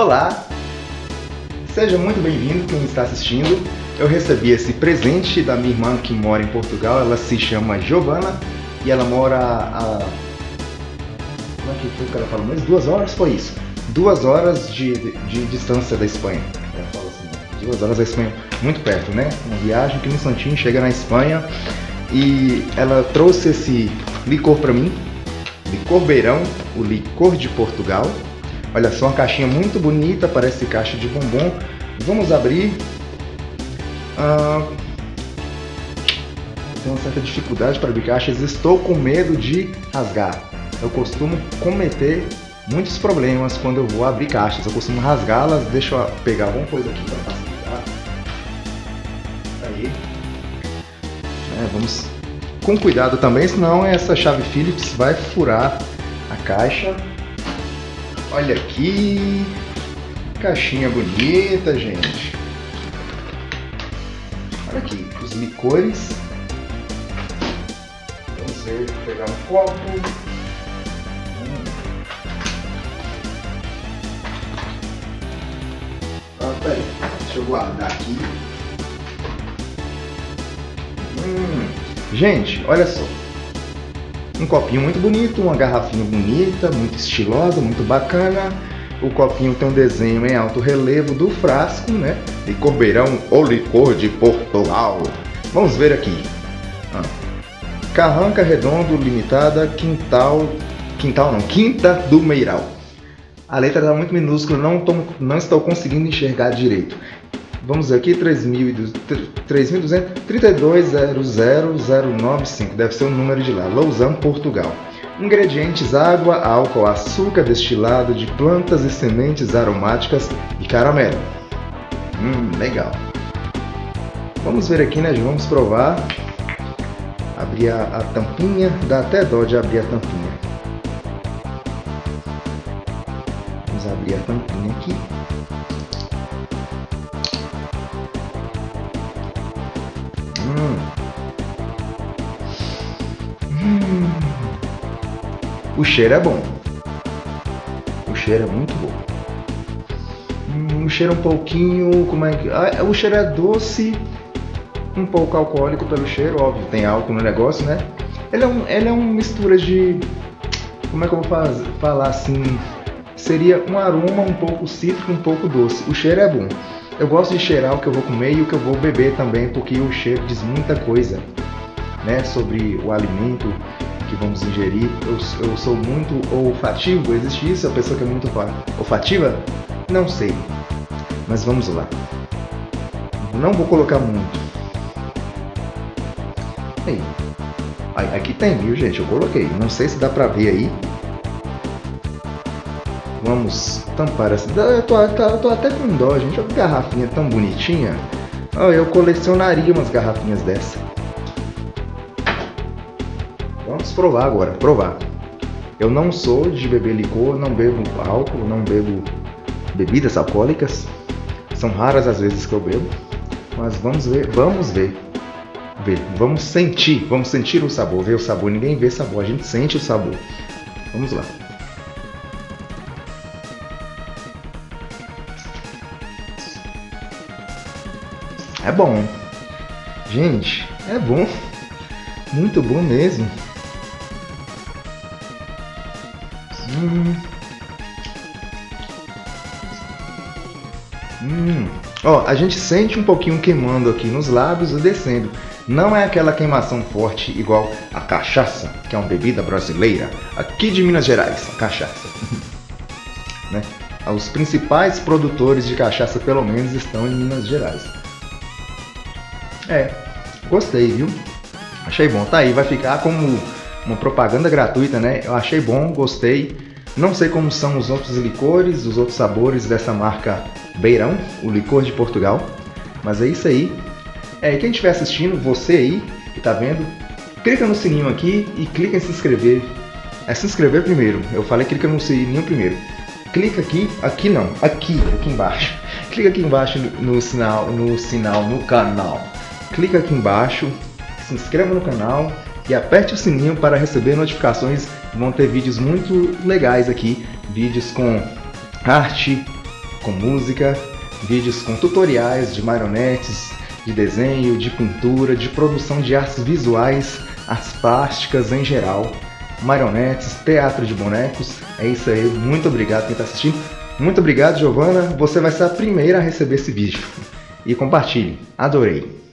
Olá! Seja muito bem-vindo quem está assistindo. Eu recebi esse presente da minha irmã que mora em Portugal. Ela se chama Giovana e ela mora a... Como é que foi que ela falou? Mas 2 horas, foi isso. 2 horas de distância da Espanha. Ela fala assim, 2 horas da Espanha, muito perto, né? Uma viagem que no instantinho chega na Espanha. E ela trouxe esse licor para mim, licor Beirão, o licor de Portugal. Olha só, uma caixinha muito bonita, parece caixa de bombom. Vamos abrir. Eu tenho uma certa dificuldade para abrir caixas, estou com medo de rasgar. Eu costumo cometer muitos problemas quando eu vou abrir caixas, eu costumo rasgá-las. Deixa eu pegar alguma coisa aqui para facilitar. Aí. Vamos com cuidado também, senão essa chave Phillips vai furar a caixa. Olha aqui, caixinha bonita, gente. Olha aqui, os licores. Vamos ver, pegar um copo. Ah, peraí, deixa eu guardar aqui. Gente, olha só, um copinho muito bonito, uma garrafinha bonita, muito estilosa, muito bacana. O copinho tem um desenho em alto relevo do frasco, né? Licor Beirão, ou licor de Portugal. Vamos ver aqui. Carranca Redondo Limitada, Quinta do Meiral. A letra está muito minúscula, não estou conseguindo enxergar direito. Vamos aqui, 3.232.00095, deve ser o número de lá, Lousão, Portugal. Ingredientes: água, álcool, açúcar destilado de plantas e sementes aromáticas e caramelo. Legal. Vamos ver aqui, né? Vamos provar. Abrir a tampinha, dá até dó de abrir a tampinha. Vamos abrir a tampinha aqui. O cheiro é bom. O cheiro é muito bom. O cheiro é um pouquinho... Como é que... o cheiro é doce, um pouco alcoólico pelo cheiro, óbvio. Tem álcool no negócio, né? Ele é uma mistura de... Como é que eu vou falar assim? Seria um aroma um pouco cítrico, um pouco doce. O cheiro é bom. Eu gosto de cheirar o que eu vou comer e o que eu vou beber também, porque o cheiro diz muita coisa, né, sobre o alimento que vamos ingerir. Eu sou muito olfativo, existe isso? A pessoa que é muito olfativa? Não sei, mas vamos lá. Não vou colocar muito. Aí. Aqui tem, viu, gente? Eu coloquei. Não sei se dá pra ver aí. Vamos tampar essa... Eu tô até com dó, gente. Olha que garrafinha tão bonitinha. Oh, eu colecionaria umas garrafinhas dessa. Vamos provar agora, provar. Eu não sou de beber licor, não bebo álcool, não bebo bebidas alcoólicas. São raras as vezes que eu bebo. Mas vamos sentir o sabor, ver o sabor. Ninguém vê sabor, a gente sente o sabor. Vamos lá. É bom, gente, é bom, muito bom mesmo. Ó, a gente sente um pouquinho queimando aqui nos lábios e descendo. Não é aquela queimação forte igual a cachaça, que é uma bebida brasileira aqui de Minas Gerais, a cachaça. Né? Os principais produtores de cachaça, pelo menos, estão em Minas Gerais. É, gostei, viu? Achei bom. Tá aí, vai ficar como uma propaganda gratuita, né? Eu achei bom, gostei. Não sei como são os outros licores, os outros sabores dessa marca Beirão, o licor de Portugal. Mas é isso aí. É, quem estiver assistindo, você aí que tá vendo, clica no sininho aqui e clica em se inscrever. É se inscrever primeiro. Eu falei clica no sininho primeiro. Clica aqui, aqui não, aqui embaixo. Clica aqui embaixo no canal. Clica aqui embaixo, se inscreva no canal e aperte o sininho para receber notificações. Vão ter vídeos muito legais aqui, vídeos com arte, com música, vídeos com tutoriais de marionetes, de desenho, de pintura, de produção de artes visuais, artes plásticas em geral, marionetes, teatro de bonecos. É isso aí, muito obrigado quem está assistindo. Muito obrigado, Giovana, você vai ser a primeira a receber esse vídeo. E compartilhe, adorei!